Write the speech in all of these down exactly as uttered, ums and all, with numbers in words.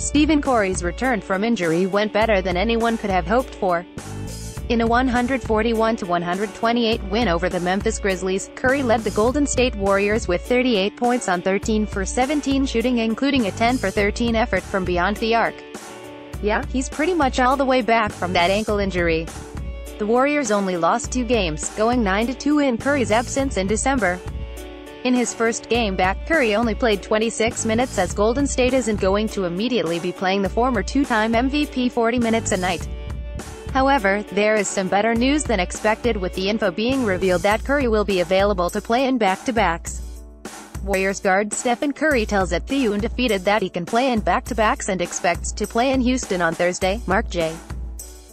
Stephen Curry's return from injury went better than anyone could have hoped for. In a one forty-one to one twenty-eight win over the Memphis Grizzlies, Curry led the Golden State Warriors with thirty-eight points on thirteen for seventeen shooting, including a ten for thirteen effort from beyond the arc. Yeah, he's pretty much all the way back from that ankle injury. The Warriors only lost two games, going nine to two in Curry's absence in December. In his first game back, Curry only played twenty-six minutes, as Golden State isn't going to immediately be playing the former two-time M V P forty minutes a night. However, there is some better news than expected, with the info being revealed that Curry will be available to play in back-to-backs. Warriors guard Stephen Curry tells Andscape Undefeated that he can play in back-to-backs and expects to play in Houston on Thursday. Mark J.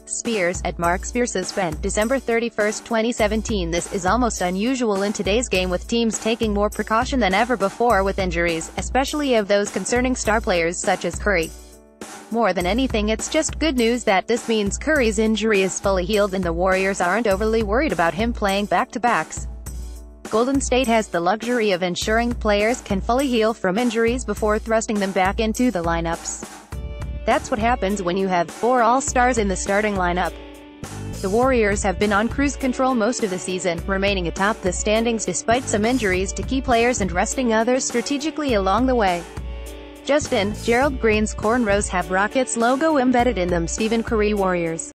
Spears, at Mark Spears spent December thirty-first, twenty seventeen. This is almost unusual in today's game, with teams taking more precaution than ever before with injuries, especially of those concerning star players such as Curry. More than anything, it's just good news that this means Curry's injury is fully healed and the Warriors aren't overly worried about him playing back-to-backs. Golden State has the luxury of ensuring players can fully heal from injuries before thrusting them back into the lineups. That's what happens when you have four all-stars in the starting lineup. The Warriors have been on cruise control most of the season, remaining atop the standings despite some injuries to key players and resting others strategically along the way. Just in, Gerald Green's cornrows have Rockets logo embedded in them. Stephen Curry Warriors.